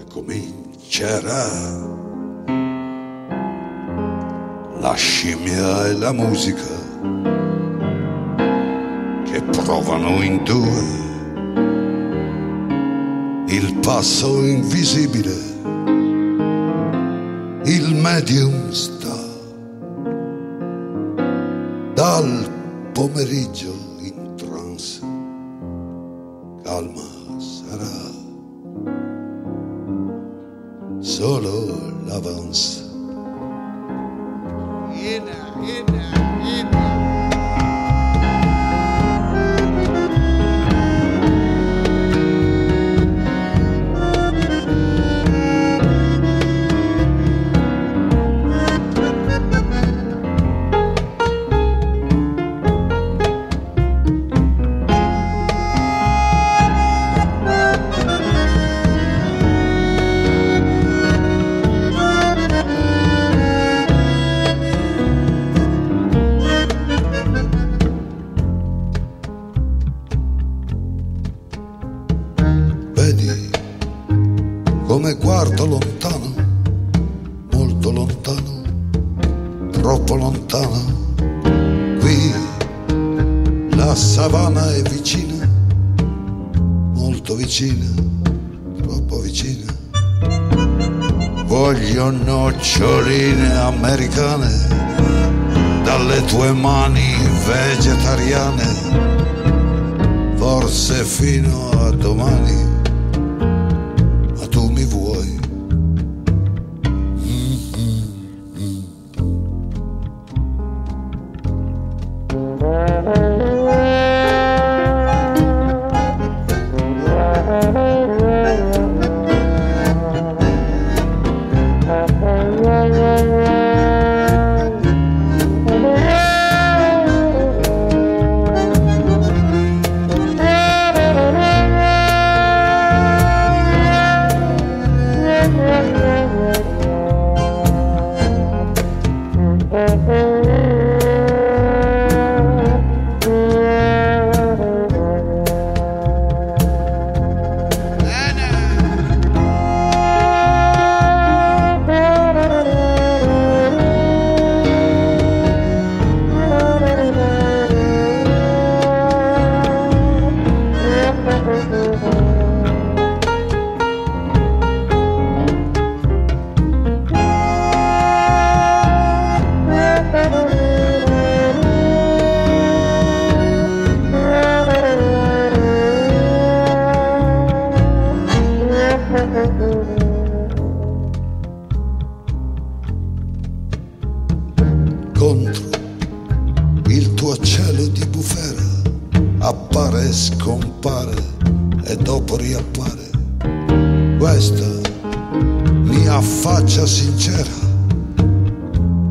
E comincerà la scimmia e la musica che provano in due il passo invisibile, il medium sta dal pomeriggio in trance, calma sarà solo l'avance. Vedi come guardo lontano, molto lontano, troppo lontano. Qui la savana è vicina, molto vicina, troppo vicina. Voglio noccioline americane dalle tue mani vegetariane, forse fino a domani. Contro il tuo cielo di bufera appare e scompare e dopo riappare. Questa mia faccia sincera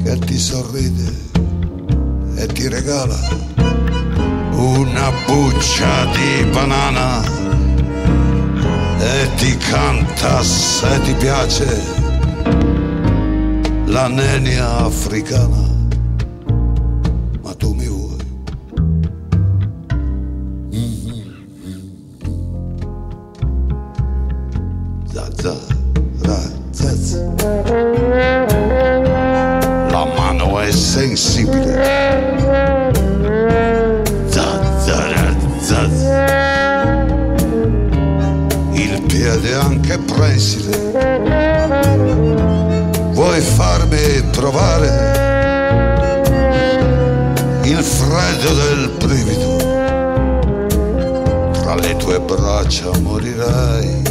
che ti sorride e ti regala una buccia di banana e ti canta se ti piace la nenia africana. La mano è sensibile. Il piede è anche prensile. Vuoi farmi provare il freddo del brivido? Tra le tue braccia morirai.